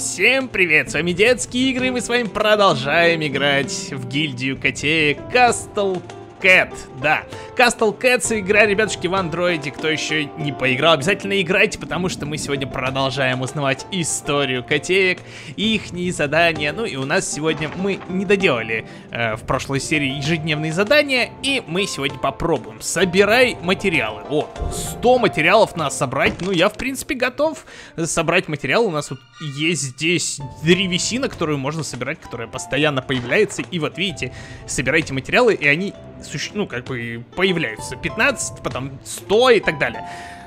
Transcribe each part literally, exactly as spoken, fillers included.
Всем привет, с вами Детские Игры, и мы с вами продолжаем играть в гильдию котеек Castle Cat. Да, Castle Cats — игра, ребятушки, в андроиде. Кто еще не поиграл, обязательно играйте, потому что мы сегодня продолжаем узнавать историю котеек, ихние задания. Ну и у нас сегодня, мы не доделали э, в прошлой серии ежедневные задания, и мы сегодня попробуем. Собирай материалы. О, сто материалов надо собрать. Ну я, в принципе, готов собрать материалы. У нас тут вот есть здесь древесина, которую можно собирать, которая постоянно появляется. И вот видите, собирайте материалы, и они... ну, как бы появляются пятнадцать, потом сто и так далее.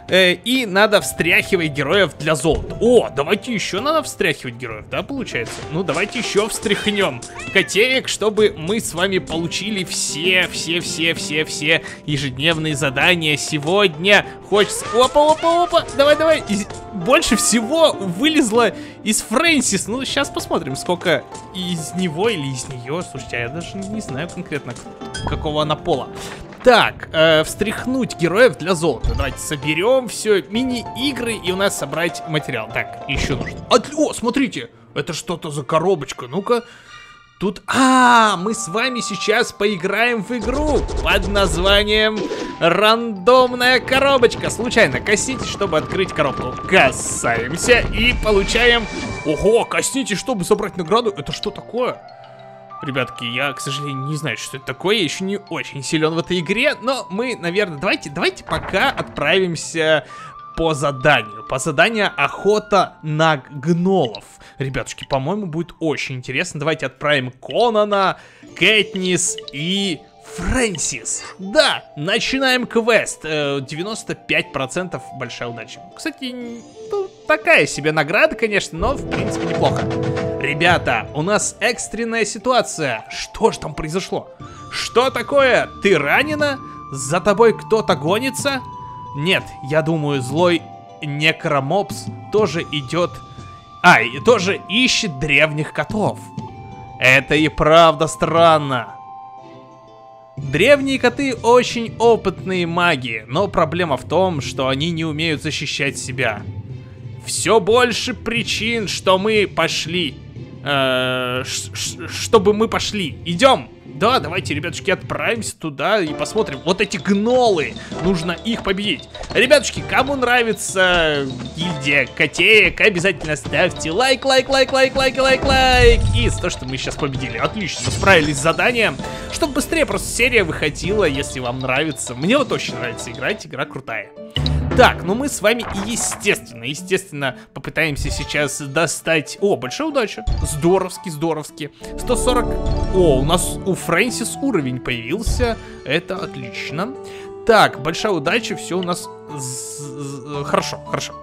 э, И надо встряхивать героев для золота. О, давайте еще надо встряхивать героев, да, получается? Ну, давайте еще встряхнем котеек, чтобы мы с вами получили все, все, все, все, все ежедневные задания сегодня. Хочется... Опа, опа, опа, давай, давай. Из... Больше всего вылезло из Фрэнсис. Ну, сейчас посмотрим, сколько из него или из нее. Слушайте, а я даже не знаю конкретно, какого она пола. Так, э, встряхнуть героев для золота. Давайте соберем все мини-игры, и у нас собрать материал. Так, еще нужно. От... О, смотрите, это что-то за коробочка. Ну-ка, тут... А, мы с вами сейчас поиграем в игру под названием «Рандомная коробочка». Случайно косите, чтобы открыть коробку. Касаемся и получаем... Ого, косните, чтобы собрать награду. Это что такое? Ребятки, я, к сожалению, не знаю, что это такое. Я еще не очень силен в этой игре. Но мы, наверное, давайте, давайте пока отправимся по заданию. По заданию «Охота на гнолов». Ребятушки, по-моему, будет очень интересно. Давайте отправим Конана, Кэтнис и... Фрэнсис. Да, начинаем квест. девяносто пять процентов большая удача. Кстати, ну, такая себе награда, конечно, но в принципе неплохо. Ребята, у нас экстренная ситуация. Что же там произошло? Что такое? Ты ранена? За тобой кто-то гонится? Нет, я думаю, злой Некромопс тоже идет... А, и тоже ищет древних котов. Это и правда странно. Древние коты очень опытные маги, но проблема в том, что они не умеют защищать себя. Все больше причин, что мы пошли, э, чтобы мы пошли. Идем. Да, давайте, ребятушки, отправимся туда и посмотрим. Вот эти гнолы, нужно их победить. Ребятушки, кому нравится гильдия котеек, обязательно ставьте лайк, лайк, лайк, лайк, лайк, лайк, лайк. И за то, что мы сейчас победили. Отлично, справились с заданием. Чтобы быстрее просто серия выходила, если вам нравится. Мне вот очень нравится играть, игра крутая. Так, ну мы с вами, естественно, естественно, попытаемся сейчас достать... О, большая удача. Здоровски, здоровски. сто сорок... О, у нас у Фрэнсис уровень появился. Это отлично. Так, большая удача, все у нас... Хорошо, хорошо.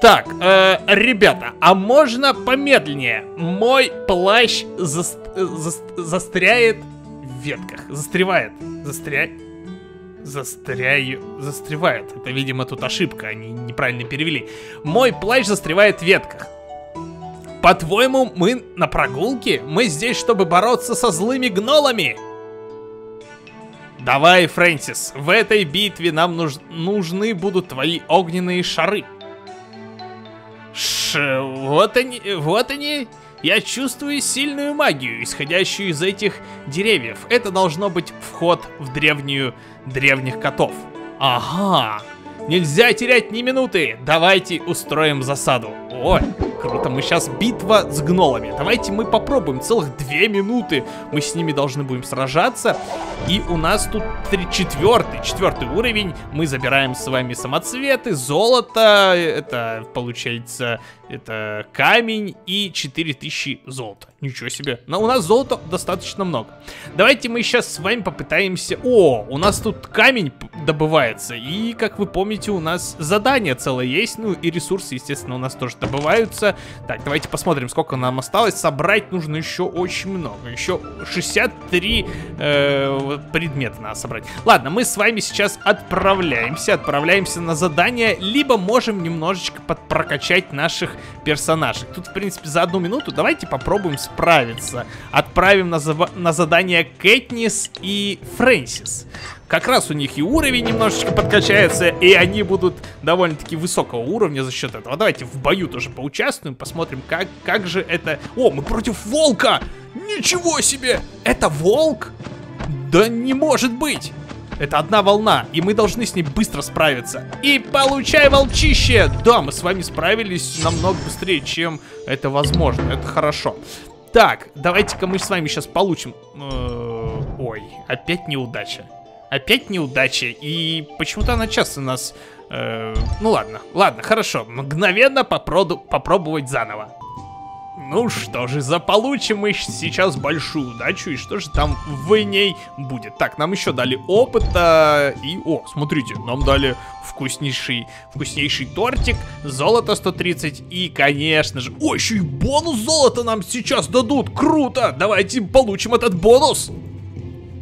Так, э, ребята, а можно помедленнее? Мой плащ заст... Заст... застряет в ветках. Застревает. Застряет. Застряю... Застревает. Это, видимо, тут ошибка, они неправильно перевели. Мой плащ застревает в ветках. По-твоему, мы на прогулке? Мы здесь, чтобы бороться со злыми гнолами? Давай, Фрэнсис, в этой битве нам нуж... нужны будут твои огненные шары. Ш... Вот они... Вот они... Я чувствую сильную магию, исходящую из этих деревьев. Это должно быть вход в древнюю древних котов. Ага. Нельзя терять ни минуты. Давайте устроим засаду. Ой, круто. Мы сейчас битва с гнолами. Давайте мы попробуем. Целых две минуты мы с ними должны будем сражаться. И у нас тут четвертый, четвертый уровень. Мы забираем с вами самоцветы, золото. Это, получается, это камень и четыре тысячи золота. Ничего себе. Но у нас золота достаточно много. Давайте мы сейчас с вами попытаемся... О, у нас тут камень добывается. И, как вы помните, у нас задание целое есть. Ну и ресурсы, естественно, у нас тоже добываются. Так, давайте посмотрим, сколько нам осталось. Собрать нужно еще очень много. Еще шестьдесят три э, предмета надо собрать. Ладно, мы с вами сейчас отправляемся. Отправляемся на задание. Либо можем немножечко подпрокачать наших персонажей. Тут, в принципе, за одну минуту давайте попробуем справиться. Отправим на, за... на задание Кэтнис и Фрэнсис. Как раз у них и уровень немножечко подкачается, и они будут довольно-таки высокого уровня за счет этого. Давайте в бою тоже поучаствуем, посмотрим, как, как же это... О, мы против волка! Ничего себе! Это волк? Да не может быть! Это одна волна, и мы должны с ней быстро справиться. И получай, волчище! Да, мы с вами справились намного быстрее, чем это возможно. Это хорошо. Так, давайте-ка мы с вами сейчас получим... Ой, опять неудача. Опять неудача. И почему-то она часто нас... Ну ладно, ладно, хорошо. Мгновенно попробовать заново. Ну что же, заполучим мы сейчас большую удачу, и что же там в ней будет? Так, нам еще дали опыта, и, о, смотрите, нам дали вкуснейший, вкуснейший тортик, золото сто тридцать, и, конечно же, о, еще и бонус золота нам сейчас дадут, круто, давайте получим этот бонус.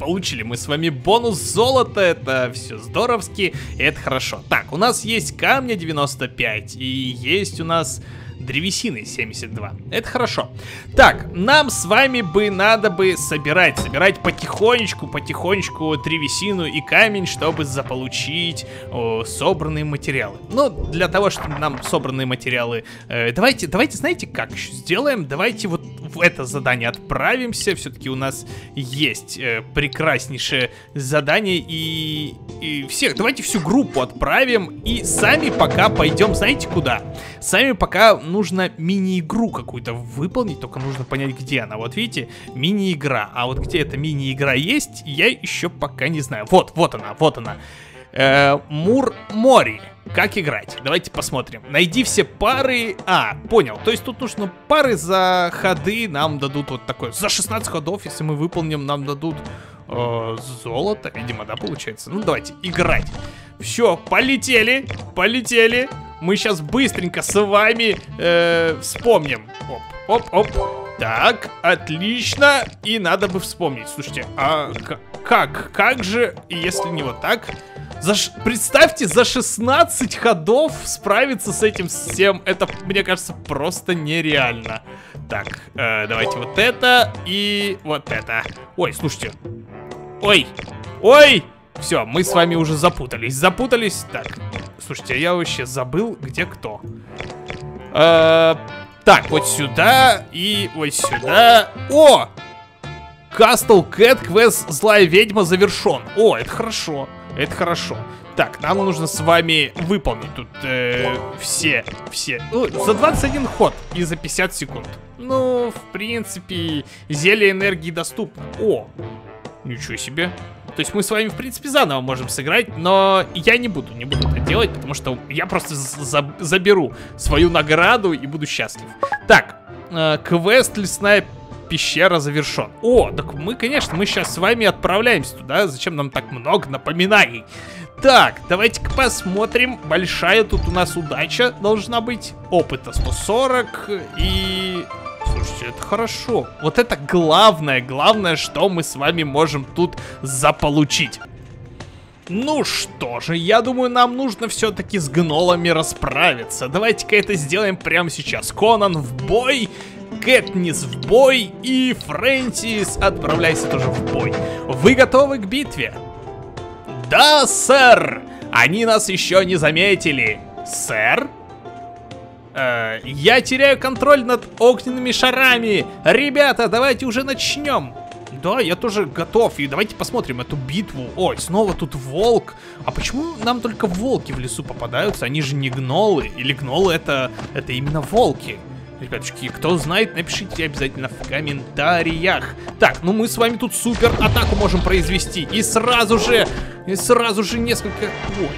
Получили мы с вами бонус золота, это все здоровски, это хорошо. Так, у нас есть камня девяносто пять, и есть у нас... древесины семьдесят два. Это хорошо. Так, нам с вами бы надо бы собирать, собирать потихонечку, потихонечку древесину и камень, чтобы заполучить о, собранные материалы. Но для того, чтобы нам собранные материалы... Э, давайте, давайте, знаете, как еще сделаем? Давайте вот в это задание отправимся. Все-таки у нас есть э, прекраснейшее задание. И, и всех, давайте всю группу отправим. И сами пока пойдем, знаете, куда? Сами пока... нужно мини-игру какую-то выполнить, только нужно понять, где она. Вот видите, мини-игра. А вот где эта мини-игра есть, я еще пока не знаю. Вот, вот она, вот она. Э-э, Мур-Мори. Как играть? Давайте посмотрим. Найди все пары. А, понял. То есть тут нужно пары за ходы. Нам дадут вот такой. За шестнадцать ходов, если мы выполним, нам дадут э, золото. Видимо, да, получается. Ну, давайте играть. Все, полетели. Полетели. Мы сейчас быстренько с вами э, вспомним. Оп, оп, оп. Так, отлично. И надо бы вспомнить. Слушайте, а как? Как же, если не вот так? За, представьте, за шестнадцать ходов справиться с этим всем. Это, мне кажется, просто нереально. Так, э, давайте вот это и вот это. Ой, слушайте. Ой, ой. Все, мы с вами уже запутались. Запутались. Так, слушайте, я вообще забыл, где кто. Э-э, так, вот сюда и вот сюда. О! Castle Cat квест «Злая ведьма» завершен. О, это хорошо. Это хорошо. Так, нам нужно с вами выполнить тут э, все, все. Ну, за двадцать один ход и за пятьдесят секунд. Ну, в принципе, зелье энергии доступно. О, ничего себе. То есть мы с вами, в принципе, заново можем сыграть, но я не буду, не буду это делать, потому что я просто за заберу свою награду и буду счастлив. Так, э, квест «Лесная пещера» завершен. О, так мы, конечно, мы сейчас с вами отправляемся туда. Зачем нам так много напоминаний? Так, давайте-ка посмотрим. Большая тут у нас удача должна быть. Опыта сто сорок и... Слушайте, это хорошо. Вот это главное, главное, что мы с вами можем тут заполучить. Ну что же, я думаю, нам нужно все-таки с гнолами расправиться. Давайте-ка это сделаем прямо сейчас. Конан в бой, Кэтнис в бой и Фрэнсис, отправляйся тоже в бой. Вы готовы к битве? Да, сэр! Они нас еще не заметили. Сэр? Э, я теряю контроль над огненными шарами. Ребята, давайте уже начнем. Да, я тоже готов. И давайте посмотрим эту битву. Ой, снова тут волк. А почему нам только волки в лесу попадаются? Они же не гнолы. Или гнолы это, это именно волки. Ребятушки, кто знает, напишите обязательно в комментариях. Так, ну мы с вами тут супер атаку можем произвести. И сразу же, и сразу же несколько... Ой.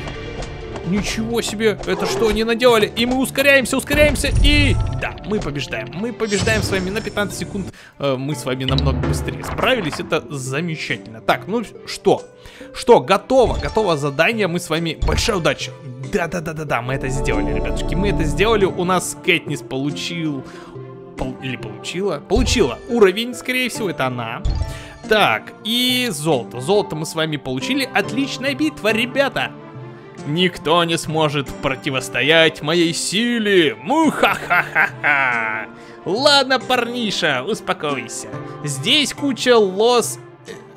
Ничего себе, это что они наделали? И мы ускоряемся, ускоряемся, и... Да, мы побеждаем, мы побеждаем с вами на пятнадцать секунд. э, Мы с вами намного быстрее справились, это замечательно. Так, ну что? Что, готово, готово задание, мы с вами... Большая удача! Да-да-да-да-да, мы это сделали, ребятушки, мы это сделали. У нас Кэтнис получил... Пол... Или получила? Получила уровень, скорее всего, это она. Так, и золото, золото мы с вами получили. Отличная битва, ребята! Никто не сможет противостоять моей силе. Муха-ха-ха-ха. Ладно, парниша, успокойся. Здесь куча лос...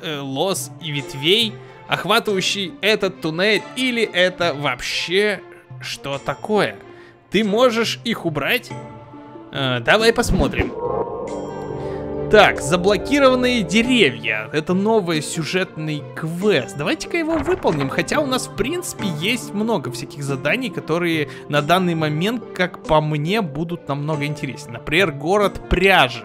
Э, лос и ветвей, охватывающий этот туннель. Или это вообще что такое? Ты можешь их убрать? Э, давай посмотрим. Так, заблокированные деревья. Это новый сюжетный квест. Давайте-ка его выполним. Хотя у нас, в принципе, есть много всяких заданий, которые на данный момент, как по мне, будут намного интереснее. Например, город пряжи.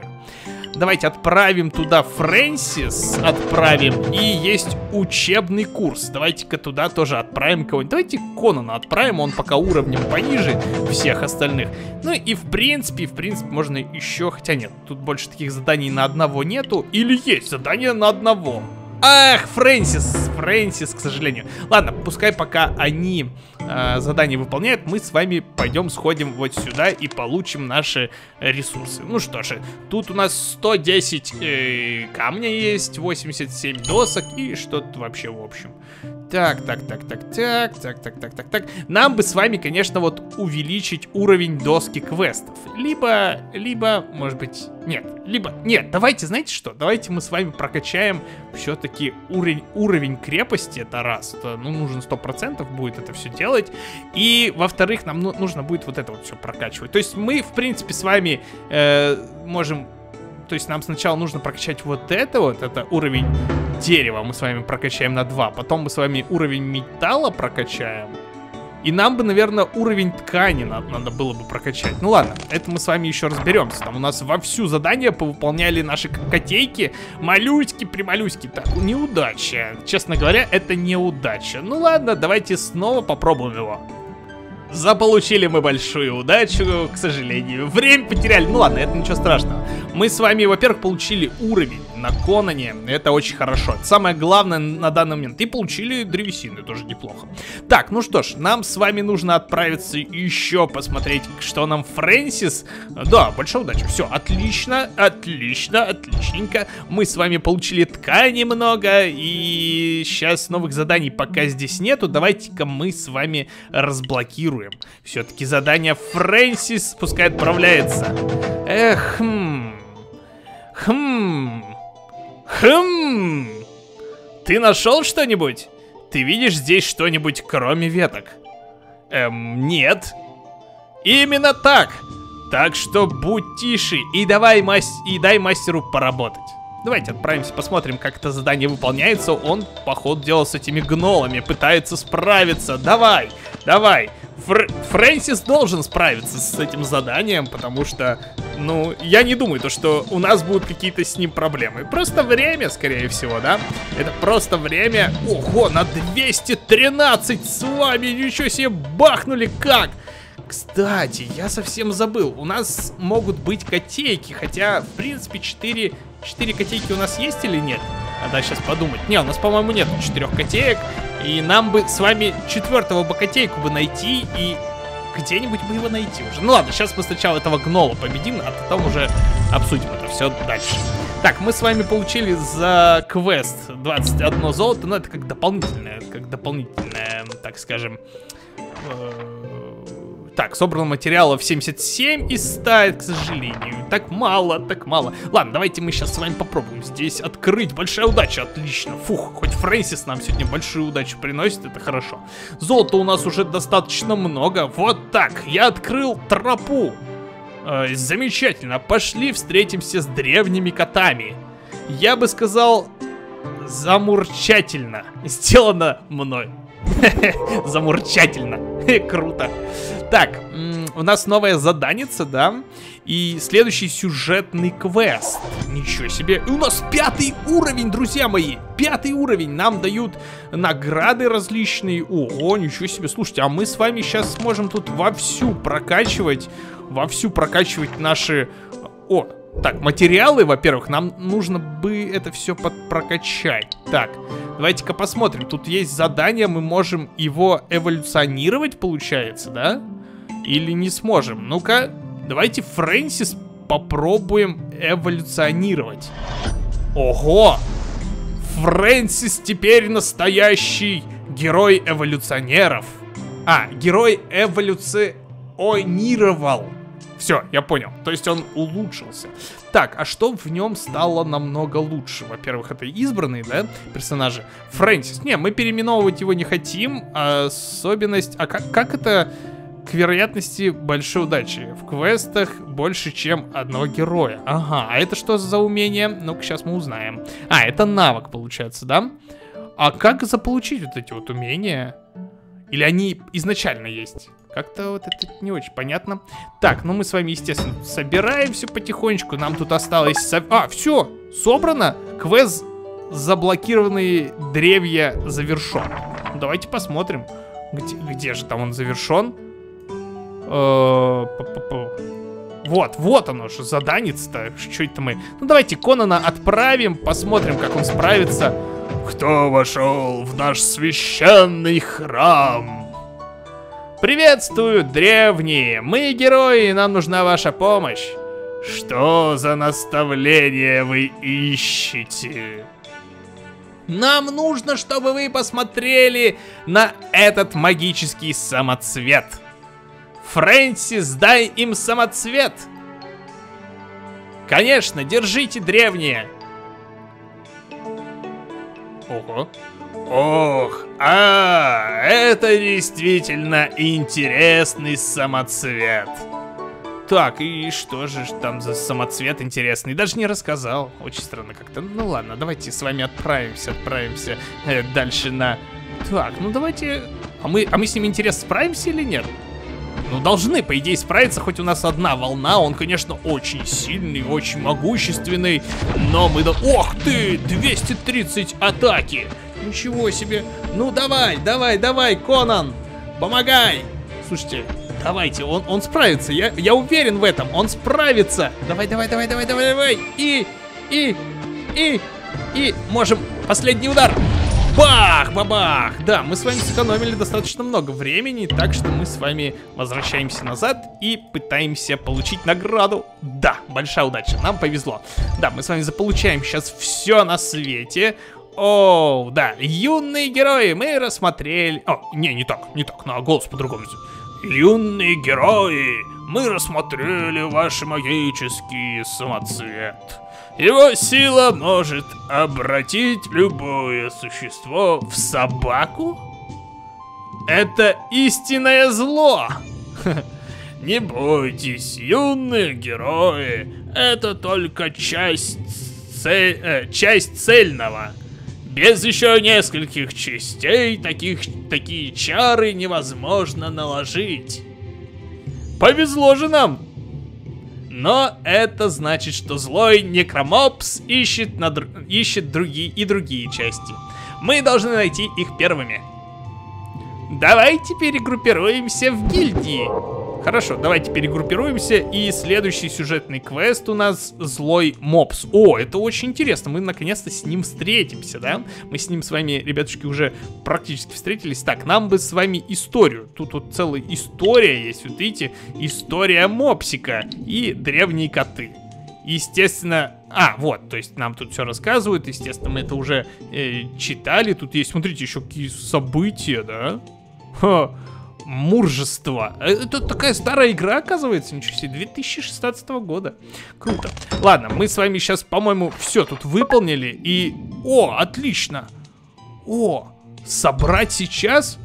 Давайте отправим туда Фрэнсис. Отправим. И есть учебный курс. Давайте-ка туда тоже отправим кого-нибудь. Давайте Конана отправим. Он пока уровнем пониже всех остальных. Ну и в принципе, в принципе, можно еще... Хотя нет, тут больше таких заданий на одного нету. Или есть задание на одного. Ах, Фрэнсис, Фрэнсис, к сожалению. Ладно, пускай пока они э, задание выполняют, мы с вами пойдем сходим вот сюда и получим наши ресурсы. Ну что же, тут у нас сто десять э, камня есть, восемьдесят семь досок и что-то вообще в общем. Так, так, так, так, так, так, так, так, так, так. Нам бы с вами, конечно, вот увеличить уровень доски квестов. Либо, либо, может быть... Нет, либо... Нет, давайте, знаете что? Давайте мы с вами прокачаем все-таки уровень, уровень крепости, это раз. Это, ну, нужно сто процентов будет это все делать. И, во-вторых, нам нужно будет вот это вот все прокачивать. То есть мы, в принципе, с вами э, можем... То есть нам сначала нужно прокачать вот это вот, это уровень дерева мы с вами прокачаем на два. Потом мы с вами уровень металла прокачаем. И нам бы, наверное, уровень ткани надо, надо было бы прокачать. Ну ладно, это мы с вами еще разберемся. Там у нас вовсю задания повыполняли наши котейки. Малюськи-прималюськи. Так, неудача. Честно говоря, это неудача. Ну ладно, давайте снова попробуем его. Заполучили мы большую удачу, к сожалению. Время потеряли. Ну ладно, это ничего страшного. Мы с вами, во-первых, получили уровень на Конане. Это очень хорошо. Это самое главное на данный момент. И получили древесины, тоже неплохо. Так, ну что ж, нам с вами нужно отправиться еще посмотреть, что нам Фрэнсис. Да, большая удача. Все, отлично, отлично, отличненько. Мы с вами получили ткани много. И сейчас новых заданий пока здесь нету. Давайте-ка мы с вами разблокируем. Все-таки задание Фрэнсис пускай отправляется. Эх, хм. Хм. Хм. Ты нашел что-нибудь? Ты видишь здесь что-нибудь, кроме веток? Эм, нет. Именно так. Так что будь тише и, давай мас... и дай мастеру поработать. Давайте отправимся, посмотрим, как это задание выполняется. Он, по ходу дела, с этими гнолами пытается справиться. Давай, давай. Фр- Фрэнсис должен справиться с этим заданием, потому что, ну, я не думаю, то, что у нас будут какие-то с ним проблемы. Просто время, скорее всего, да? Это просто время. Ого, на двести тринадцать с вами, ничего себе, бахнули как! Кстати, я совсем забыл, у нас могут быть котейки, хотя, в принципе, четыре, четыре котейки у нас есть или нет? Надо сейчас подумать. Не, у нас, по-моему, нет четырех котеек, и нам бы с вами четвертого бы котейку бы найти, и где-нибудь бы его найти уже. Ну ладно, сейчас мы сначала этого гнола победим, а потом уже обсудим это все дальше. Так, мы с вами получили за квест двадцать одно золото, но это как дополнительное, как дополнительное, так скажем... Так, собрано материалов семьдесят семь из ста, к сожалению. Так мало, так мало. Ладно, давайте мы сейчас с вами попробуем здесь открыть. Большая удача, отлично. Фух, хоть Фрэнсис нам сегодня большую удачу приносит, это хорошо. Золота у нас уже достаточно много. Вот так, я открыл тропу. Э, замечательно, пошли встретимся с древними котами. Я бы сказал, замурчательно. Сделано мной. Замурчательно. Круто. Так, у нас новая заданица, да? И следующий сюжетный квест. Ничего себе. И у нас пятый уровень, друзья мои. Пятый уровень. Нам дают награды различные. Ого, ничего себе. Слушайте, а мы с вами сейчас сможем тут вовсю прокачивать. Вовсю прокачивать наши... О, так, материалы, во-первых, нам нужно бы это все прокачать. Так, давайте-ка посмотрим. Тут есть задание, мы можем его эволюционировать, получается, да? Или не сможем? Ну-ка, давайте Фрэнсис попробуем эволюционировать. Ого! Фрэнсис теперь настоящий герой эволюционеров. А, герой эволюционировал. Все, я понял. То есть он улучшился. Так, а что в нем стало намного лучше? Во-первых, это избранные, да, персонажи. Фрэнсис. Не, мы переименовывать его не хотим. Особенность... А как, как это к вероятности большой удачи? В квестах больше, чем одного героя. Ага, а это что за умение? Ну-ка, сейчас мы узнаем. А, это навык, получается, да? А как заполучить вот эти вот умения? Или они изначально есть? Как-то вот это не очень понятно. Так, ну мы с вами, естественно, собираемся потихонечку. Нам тут осталось... Со... А, все, собрано. Квест «Заблокированные древья» завершен. Давайте посмотрим, где, где же там он завершен. Вот, вот оно же, заданец-то. Что это мы? Ну давайте Конана отправим, посмотрим, как он справится. Кто вошел в наш священный храм? Приветствую, древние! Мы герои, и нам нужна ваша помощь. Что за наставление вы ищете? Нам нужно, чтобы вы посмотрели на этот магический самоцвет. Фрэнсис, дай им самоцвет! Конечно, держите, древние! Ого. Ох, а, это действительно интересный самоцвет. Так, и что же там за самоцвет интересный? Даже не рассказал. Очень странно как-то. Ну ладно, давайте с вами отправимся, отправимся э, дальше на... Так, ну давайте... А мы, а мы с ним, интересно, справимся или нет? Ну, должны, по идее, справиться, хоть у нас одна волна. Он, конечно, очень сильный, очень могущественный. Но мы... Ох ты! двести тридцать атаки! Ничего себе! Ну, давай, давай, давай, Конан! Помогай! Слушайте, давайте, он, он справится. Я, я уверен в этом, он справится. Давай, давай, давай, давай, давай, давай. И, и, и, и... Можем... Последний удар! Бах, бабах! Да, мы с вами сэкономили достаточно много времени, так что мы с вами возвращаемся назад и пытаемся получить награду. Да, большая удача, нам повезло. Да, мы с вами заполучаем сейчас все на свете. О, да, юные герои мы рассмотрели... О, не, не так, не так, на голос по-другому. Юные герои, мы рассмотрели ваш магический самоцвет. Его сила может обратить любое существо в собаку? Это истинное зло! Не бойтесь, юные герои, это только часть, цель, э, часть цельного. Без еще нескольких частей таких, такие чары невозможно наложить. Повезло же нам! Но это значит, что злой некромопс ищет, на дру... ищет другие и другие части. Мы должны найти их первыми. Давайте перегруппируемся в гильдии. Хорошо, давайте перегруппируемся. И следующий сюжетный квест у нас злой мопс. О, это очень интересно. Мы наконец-то с ним встретимся, да? Мы с ним с вами, ребятушки, уже практически встретились. Так, нам бы с вами историю. Тут вот целая история есть. Вот видите, история мопсика и древние коты. Естественно... А, вот, то есть нам тут все рассказывают. Естественно, мы это уже э, читали. Тут есть, смотрите, еще какие события, да? Ха. Муржество. Это такая старая игра, оказывается, ничего себе, две тысячи шестнадцатого года. Круто. Ладно, мы с вами сейчас, по-моему, все тут выполнили. И... О, отлично. О, собрать сейчас?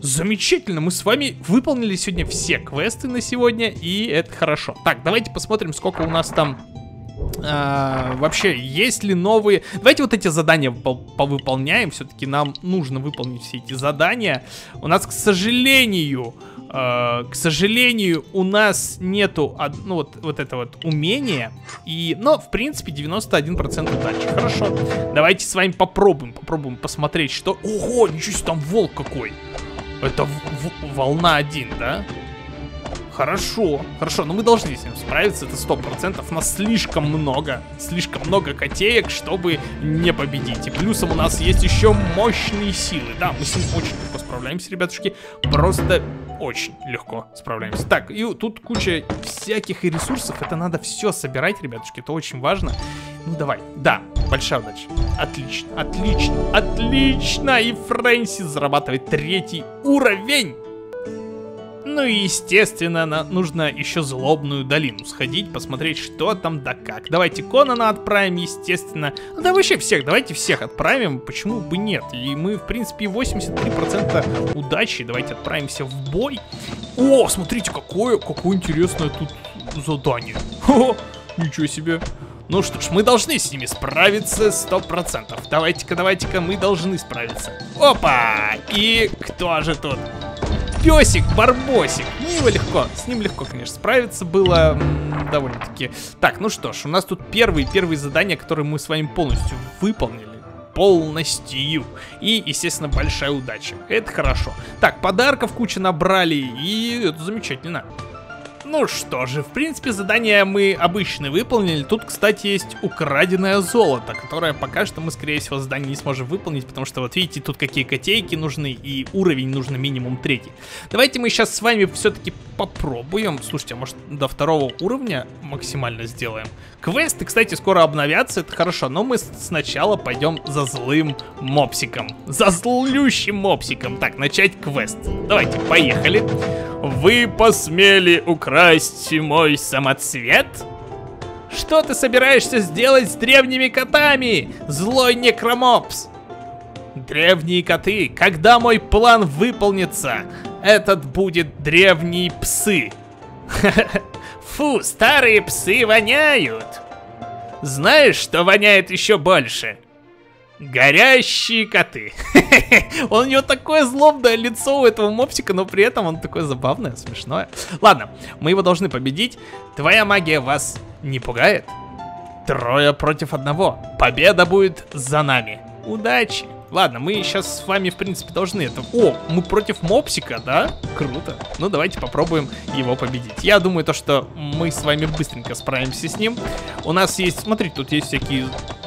Замечательно, мы с вами выполнили сегодня все квесты на сегодня. И это хорошо. Так, давайте посмотрим, сколько у нас там... А, вообще, есть ли новые... Давайте вот эти задания повыполняем. Все-таки нам нужно выполнить все эти задания. У нас, к сожалению, э, к сожалению, у нас нету од... ну, вот, вот это вот умение. И... Но, в принципе, девяносто один процент удачи. Хорошо. Давайте с вами попробуем. Попробуем посмотреть, что... Ого, ничего себе, там волк какой. Это в... В... волна один, да? Хорошо, хорошо, но мы должны с ним справиться, это сто процентов, нас слишком много, слишком много котеек, чтобы не победить. И плюсом у нас есть еще мощные силы, да, мы с ним очень легко справляемся, ребятушки, просто очень легко справляемся. Так, и тут куча всяких и ресурсов, это надо все собирать, ребятушки, это очень важно. Ну давай, да, большая удача. Отлично, отлично, отлично, и Фрэнсис зарабатывает третий уровень. Ну и, естественно, нужно еще в Злобную долину сходить, посмотреть, что там да как. Давайте Конана отправим, естественно. Ну да вообще всех, давайте всех отправим, почему бы нет. И мы, в принципе, восемьдесят три процента удачи. Давайте отправимся в бой. О, смотрите, какое, какое интересное тут задание. Хо-хо, ничего себе. Ну что ж, мы должны с ними справиться сто процентов. Давайте-ка, давайте-ка, мы должны справиться. Опа! И кто же тут? Песик, Барбосик. Ну его легко, с ним легко, конечно, справиться было довольно-таки. Так, ну что ж, у нас тут первые, первые задания, которые мы с вами полностью выполнили. Полностью. И, естественно, большая удача. Это хорошо. Так, подарков куча набрали, и это замечательно. Ну что же, в принципе, задание мы обычно выполнили. Тут, кстати, есть украденное золото, которое пока что мы, скорее всего, задание не сможем выполнить, потому что, вот видите, тут какие котейки нужны, и уровень нужно минимум третий. Давайте мы сейчас с вами все-таки попробуем. Слушайте, а может до второго уровня максимально сделаем? Квесты, кстати, скоро обновятся, это хорошо, но мы сначала пойдем за злым мопсиком. За злющим мопсиком. Так, начать квест. Давайте, поехали. Вы посмели украсть мой самоцвет? Что ты собираешься сделать с древними котами, злой некромопс? Древние коты, когда мой план выполнится, этот будет древние псы. Фу, старые псы воняют. Знаешь, что воняет еще больше? Горящие коты. Он, у него такое злобное лицо у этого мопсика, но при этом он такое забавное, смешное. Ладно, мы его должны победить. Твоя магия вас не пугает? Трое против одного. Победа будет за нами. Удачи. Ладно, мы сейчас с вами, в принципе, должны это... О, мы против мопсика, да? Круто. Ну, давайте попробуем его победить. Я думаю, то, что мы с вами быстренько справимся с ним. У нас есть... Смотрите, тут есть всякие...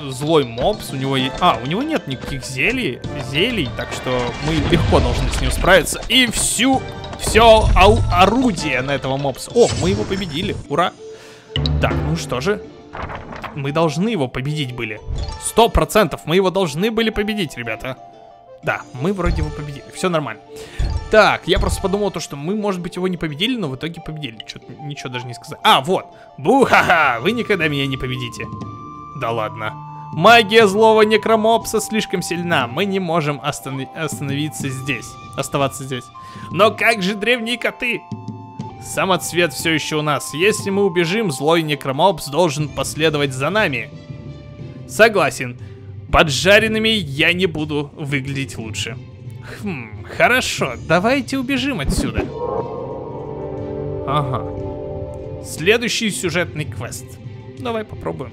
Злой мопс, у него есть... А, у него нет никаких зелий, зелий, так что мы легко должны с ним справиться. И всю... Все ау, орудие на этого мопса. О, мы его победили, ура. Так, ну что же... Мы должны его победить были. Сто процентов мы его должны были победить, ребята. Да, мы вроде его победили, все нормально. Так, я просто подумал то, что мы, может быть, его не победили, но в итоге победили. Чё-то ничего даже не сказать. А, вот. Бу-ха-ха, вы никогда меня не победите. Да ладно. Магия злого некромопса слишком сильна. Мы не можем останов- остановиться здесь. Оставаться здесь. Но как же древние коты? Самоцвет все еще у нас. Если мы убежим, злой некромопс должен последовать за нами. Согласен. Поджаренными я не буду выглядеть лучше. Хм, хорошо. Давайте убежим отсюда. Ага. Следующий сюжетный квест. Давай попробуем.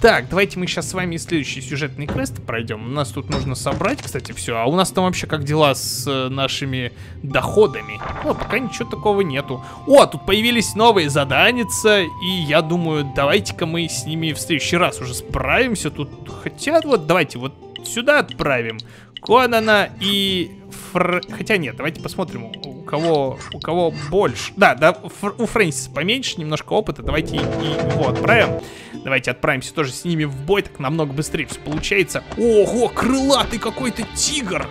Так, давайте мы сейчас с вами следующий сюжетный квест пройдем. У нас тут нужно собрать, кстати, все. А у нас там вообще как дела с нашими доходами? Ну, пока ничего такого нету. О, тут появились новые заданица. И я думаю, давайте-ка мы с ними в следующий раз уже справимся. Тут хотят, вот давайте вот сюда отправим Конана и Фр... Хотя нет, давайте посмотрим, у кого, у кого больше. Да, да, фр... у Фрэнсиса поменьше немножко опыта. Давайте и, и его отправим. Давайте отправимся тоже с ними в бой. Так намного быстрее все получается. Ого, крылатый какой-то тигр.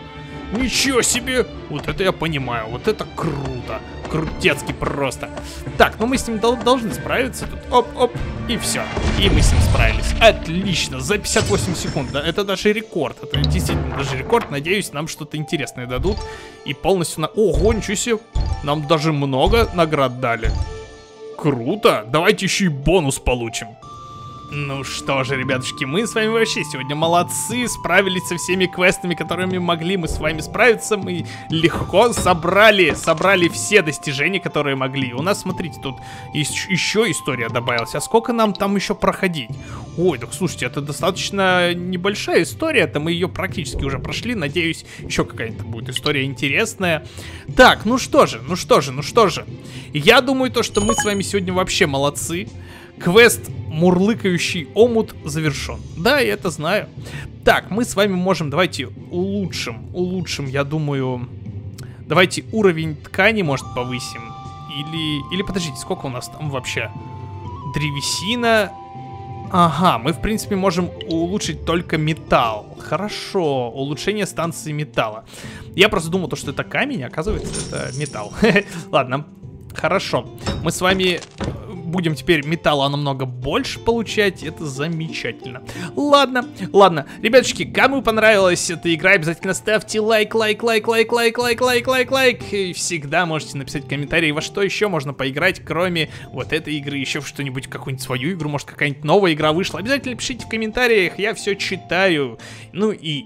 Ничего себе. Вот это я понимаю, вот это круто. Крутецкий просто. Так, ну мы с ним дол должны справиться. Тут оп-оп, и все. И мы с ним справились. Отлично, за пятьдесят восемь секунд. Да, это даже рекорд. Это действительно даже рекорд. Надеюсь, нам что-то интересное дадут. И полностью на... Ого, ничего себе. Нам даже много наград дали. Круто. Давайте еще и бонус получим. Ну что же, ребятушки, мы с вами вообще сегодня молодцы, справились со всеми квестами, которыми могли мы с вами справиться. Мы легко собрали, собрали все достижения, которые могли. У нас, смотрите, тут еще история добавилась. А сколько нам там еще проходить? Ой, так слушайте, это достаточно небольшая история, это мы ее практически уже прошли. Надеюсь, еще какая-нибудь будет история интересная. Так, ну что же, ну что же, ну что же. Я думаю, то, что мы с вами сегодня вообще молодцы. Квест «Мурлыкающий омут» завершен. Да, я это знаю. Так, мы с вами можем, давайте улучшим, улучшим, я думаю, давайте уровень ткани, может, повысим. Или, или подождите, сколько у нас там вообще? Древесина, Ага, мы, в принципе, можем улучшить только металл. Хорошо, улучшение станции металла. Я просто думал, то, что это камень, а оказывается, это металл. Ладно, хорошо. Мы с вами будем теперь металла намного больше получать. Это замечательно. Ладно, ладно. Ребятушки, кому понравилась эта игра, обязательно ставьте лайк, лайк, лайк, лайк, лайк, лайк, лайк, лайк, лайк. И всегда можете написать комментарий, во что еще можно поиграть, кроме вот этой игры. Еще в что-нибудь, какую-нибудь свою игру, может, какая-нибудь новая игра вышла. Обязательно пишите в комментариях, я все читаю. Ну и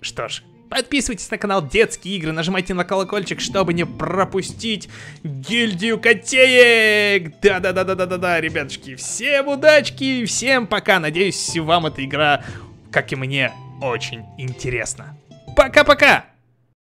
что ж. Подписывайтесь на канал Детские Игры, нажимайте на колокольчик, чтобы не пропустить Гильдию Котеек! Да-да-да-да-да-да, ребятушки, всем удачки, всем пока! Надеюсь, вам эта игра, как и мне, очень интересна. Пока-пока!